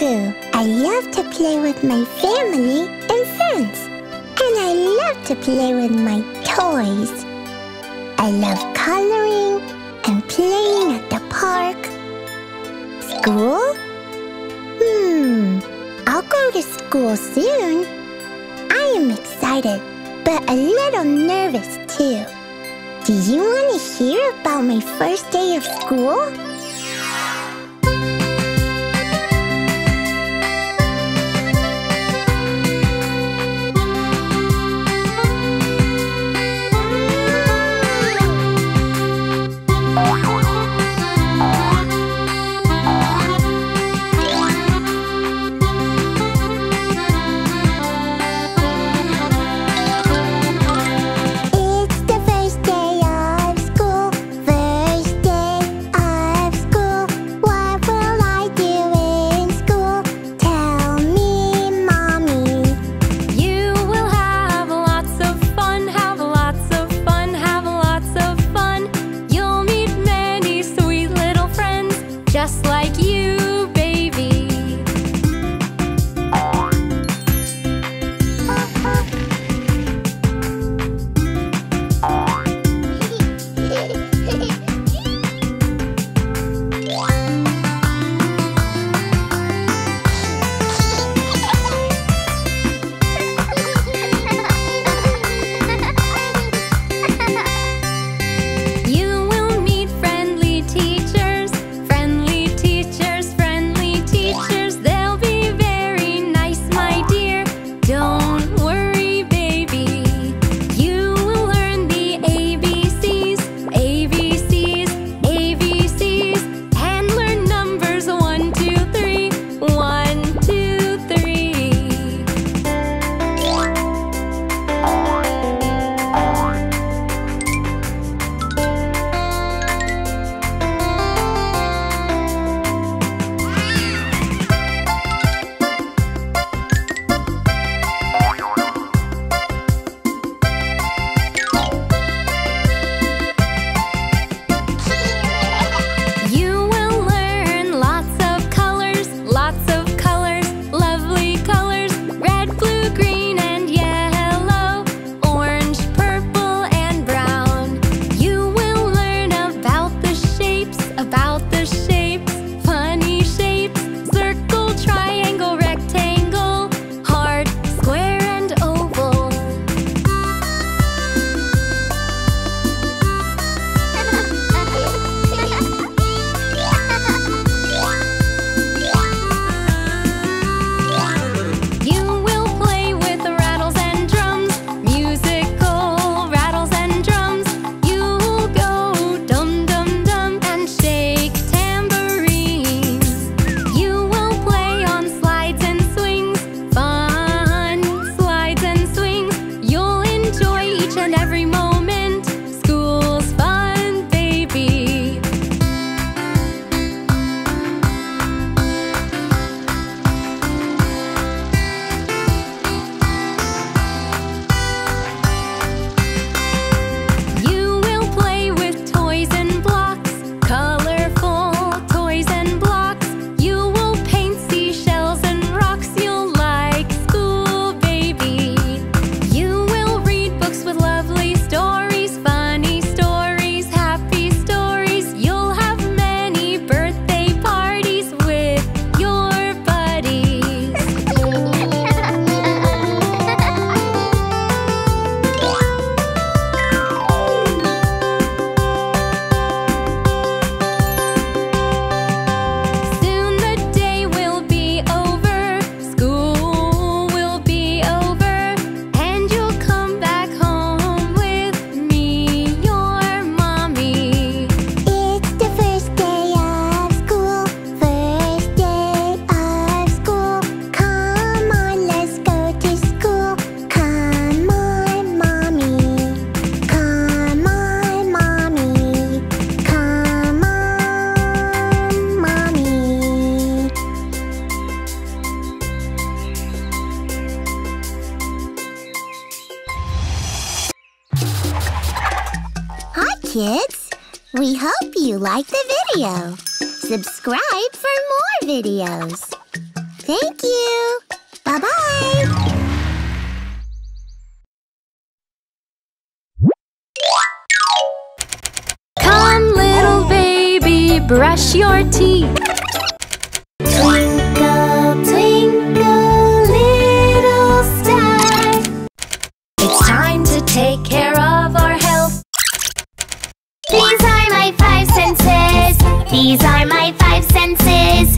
goo. I love to play with my family and friends. And I love to play with my toys. I love coloring and playing at the park. School? I'll go to school soon. I am excited, but a little nervous too. Do you want to hear about my first day of school? Kids, we hope you like the video. Subscribe for more videos. Thank you. Bye-bye. Come, little baby, brush your teeth. Twinkle, twinkle, little star. It's time to take care of our health. These are my 5 senses. These are my 5 senses.